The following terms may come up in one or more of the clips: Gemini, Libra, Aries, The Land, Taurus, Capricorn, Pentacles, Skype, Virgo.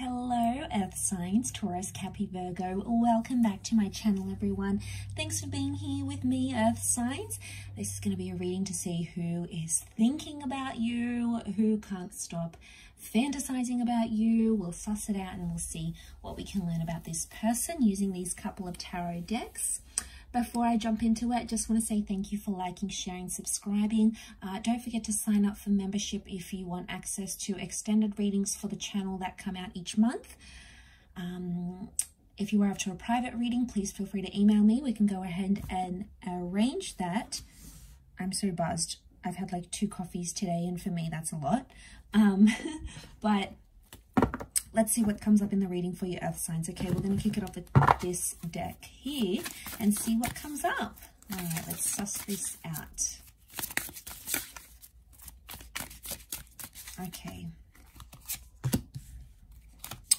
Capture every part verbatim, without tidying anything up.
Hello Earth Signs, Taurus, Capricorn, Virgo. Welcome back to my channel, everyone. Thanks for being here with me, Earth Signs. This is going to be a reading to see who is thinking about you, who can't stop fantasizing about you. We'll suss it out and we'll see what we can learn about this person using these couple of tarot decks. Before I jump into it, just want to say thank you for liking, sharing, subscribing. Uh, don't forget to sign up for membership if you want access to extended readings for the channel that come out each month. Um, if you are after a private reading, please feel free to email me. We can go ahead and arrange that. I'm so buzzed. I've had like two coffees today, and for me, that's a lot. Um, but let's see what comes up in the reading for your Earth Signs. Okay, we're going to kick it off with this deck here and see what comes up. All right, let's suss this out. Okay.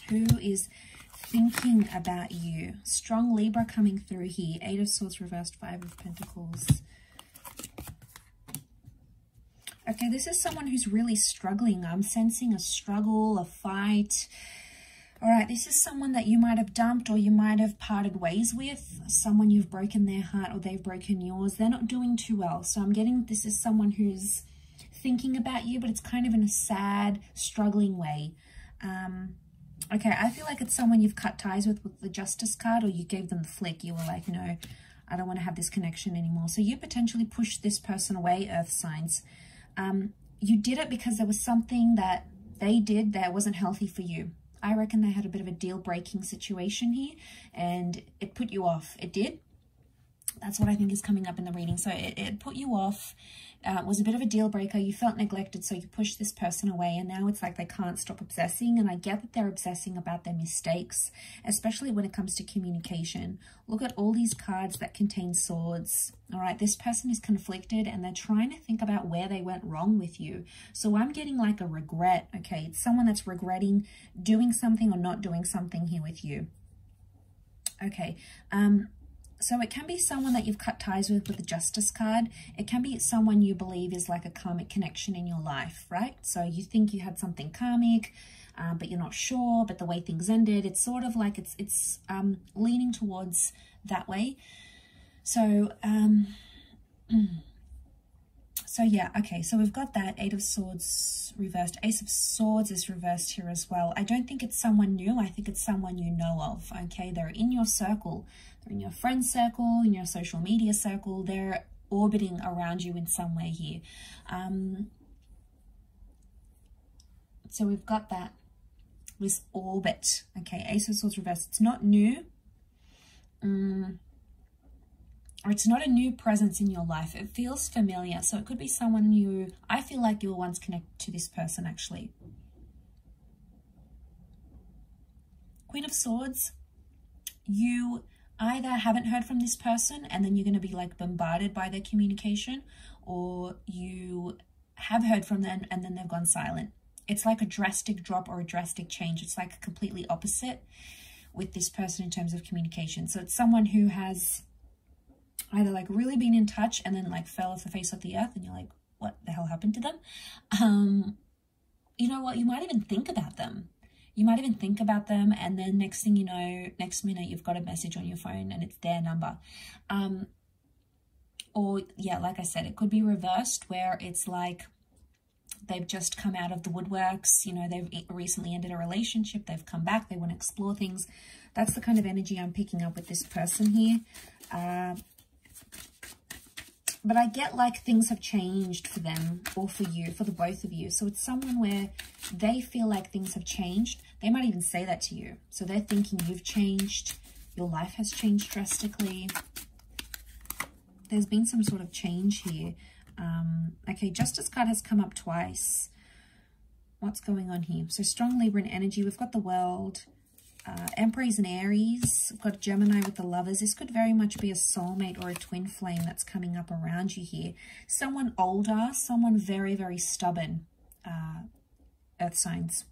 Who is thinking about you? Strong Libra coming through here. Eight of Swords reversed, Five of Pentacles. Okay, this is someone who's really struggling. I'm sensing a struggle, a fight. All right, this is someone that you might have dumped or you might have parted ways with. Someone you've broken their heart or they've broken yours. They're not doing too well. So I'm getting this is someone who's thinking about you, but it's kind of in a sad, struggling way. Um, okay, I feel like it's someone you've cut ties with with the Justice card, or you gave them the flick. You were like, no, I don't want to have this connection anymore. So you potentially pushed this person away, Earth Signs. Um, you did it because there was something that they did that wasn't healthy for you. I reckon they had a bit of a deal-breaking situation here, and it put you off. It did. That's what I think is coming up in the reading. So it, it put you off. Uh, it was a bit of a deal-breaker. You felt neglected, so you pushed this person away, and now it's like they can't stop obsessing, and I get that they're obsessing about their mistakes, especially when it comes to communication. Look at all these cards that contain swords. All right, this person is conflicted and they're trying to think about where they went wrong with you. So I'm getting like a regret, okay? It's someone that's regretting doing something or not doing something here with you. Okay, um, so it can be someone that you've cut ties with with the Justice card. It can be someone you believe is like a karmic connection in your life, right? So you think you had something karmic, um, but you're not sure, but the way things ended, it's sort of like it's, it's um, leaning towards that way. So, um, so yeah, okay, so we've got that Eight of Swords reversed. Ace of Swords is reversed here as well. I don't think it's someone new. I think it's someone you know of, okay? They're in your circle. They're in your friend circle, in your social media circle. They're orbiting around you in some way here. Um, so we've got that, this orbit, okay? Ace of Swords reversed. It's not new. Um... Or it's not a new presence in your life. It feels familiar. So it could be someone you... I feel like you were once connected to this person, actually. Queen of Swords. You either haven't heard from this person and then you're going to be like bombarded by their communication, or you have heard from them and then they've gone silent. It's like a drastic drop or a drastic change. It's like completely opposite with this person in terms of communication. So it's someone who has... either like really been in touch and then like fell off the face of the earth, and you're like, what the hell happened to them? Um, you know what? You might even think about them. You might even think about them, and then next thing you know, next minute you've got a message on your phone and it's their number. Um, or yeah, like I said, it could be reversed where it's like they've just come out of the woodworks. You know, they've recently ended a relationship. They've come back. They want to explore things. That's the kind of energy I'm picking up with this person here. Uh, But I get like things have changed for them, or for you, for the both of you. So it's someone where they feel like things have changed. They might even say that to you. So they're thinking you've changed. Your life has changed drastically. There's been some sort of change here. Um, okay, Justice card has come up twice. What's going on here? So strong Libra and energy. We've got the World. Uh, Emperors and Aries. We've got Gemini with the Lovers. This could very much be a soulmate or a twin flame that's coming up around you here. Someone older, someone very, very stubborn, uh, Earth Signs.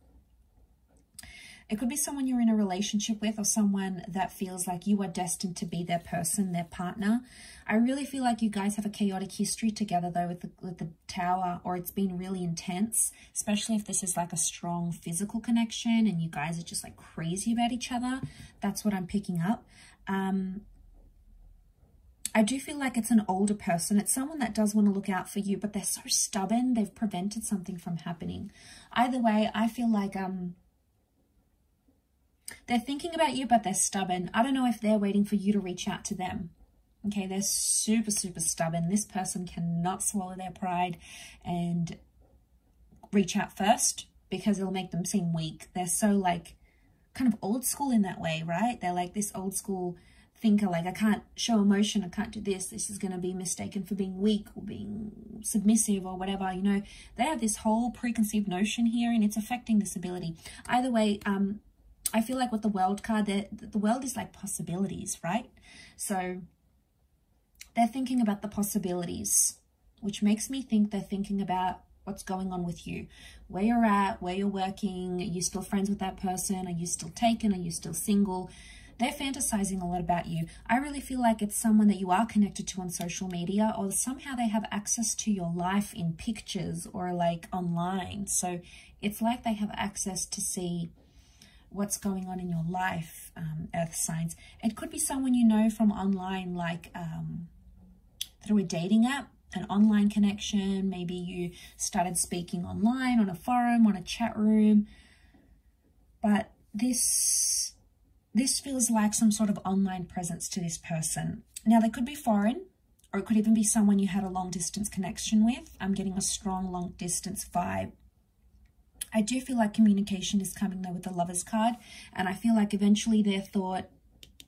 It could be someone you're in a relationship with, or someone that feels like you are destined to be their person, their partner. I really feel like you guys have a chaotic history together, though, with the, with the Tower, or it's been really intense, especially if this is like a strong physical connection and you guys are just like crazy about each other. That's what I'm picking up. Um, I do feel like it's an older person. It's someone that does want to look out for you, but they're so stubborn. They've prevented something from happening. Either way, I feel like um, they're thinking about you, but they're stubborn. I don't know if they're waiting for you to reach out to them. Okay, they're super, super stubborn. This person cannot swallow their pride and reach out first, because it'll make them seem weak. They're so like kind of old school in that way, right? They're like this old school thinker, like, I can't show emotion, I can't do this, this is going to be mistaken for being weak or being submissive or whatever, you know. They have this whole preconceived notion here, and it's affecting this ability. Either way, um, I feel like with the World card, the world is like possibilities, right? So they're thinking about the possibilities, which makes me think they're thinking about what's going on with you, where you're at, where you're working. Are you still friends with that person? Are you still taken? Are you still single? They're fantasizing a lot about you. I really feel like it's someone that you are connected to on social media, or somehow they have access to your life in pictures or like online. So it's like they have access to see what's going on in your life, um, earth signs. It could be someone you know from online, like um, through a dating app, an online connection. Maybe you started speaking online on a forum, on a chat room. But this... This feels like some sort of online presence to this person. Now, they could be foreign, or it could even be someone you had a long-distance connection with. I'm getting a strong long-distance vibe. I do feel like communication is coming, though, with the Lovers card, and I feel like eventually their thought,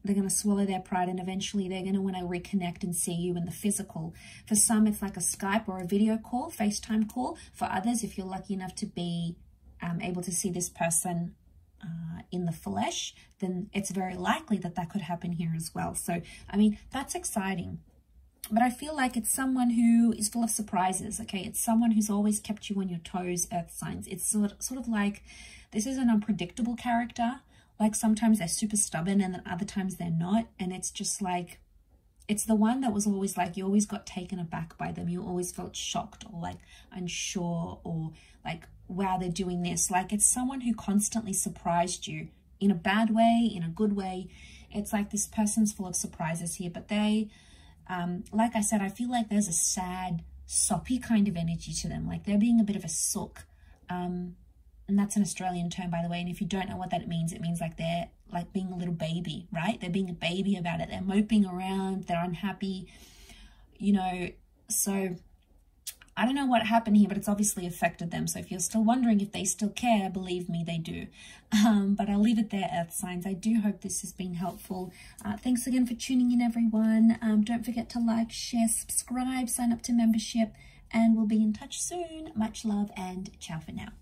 they're going to swallow their pride, and eventually they're going to want to reconnect and see you in the physical. For some, it's like a Skype or a video call, FaceTime call. For others, if you're lucky enough to be um, able to see this person Uh, in the flesh, then it's very likely that that could happen here as well. So, I mean, that's exciting. But I feel like it's someone who is full of surprises, okay? It's someone who's always kept you on your toes, earth signs. It's sort of, sort of like, this is an unpredictable character. Like, sometimes they're super stubborn, and then other times they're not. And it's just like, it's the one that was always like, you always got taken aback by them. You always felt shocked, or like unsure, or like, wow, they're doing this. Like, it's someone who constantly surprised you in a bad way, in a good way. It's like this person's full of surprises here. But they, um, like I said, I feel like there's a sad, soppy kind of energy to them. Like, they're being a bit of a sook. Um, and that's an Australian term, by the way. And if you don't know what that means, it means like they're like being a little baby, right? They're being a baby about it. They're moping around, they're unhappy, you know. So I don't know what happened here, but it's obviously affected them. So if you're still wondering if they still care, believe me, they do. Um, but I'll leave it there, earth signs. I do hope this has been helpful. Uh, thanks again for tuning in, everyone. Um, don't forget to like, share, subscribe, sign up to membership, and we'll be in touch soon. Much love, and ciao for now.